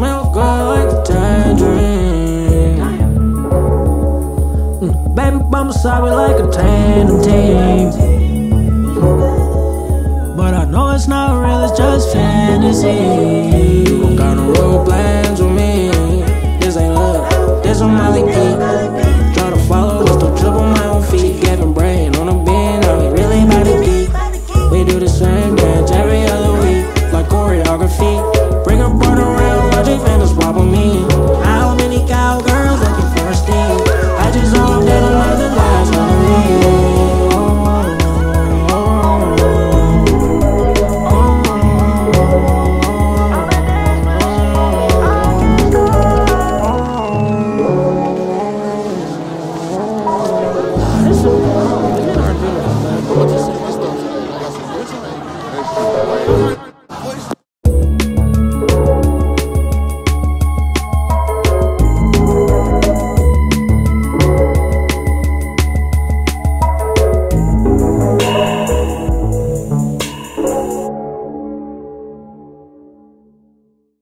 smell good like tangerine. Baby bumps out like a tangerine. But I know it's not real, it's just fantasy. I'm gonna roll.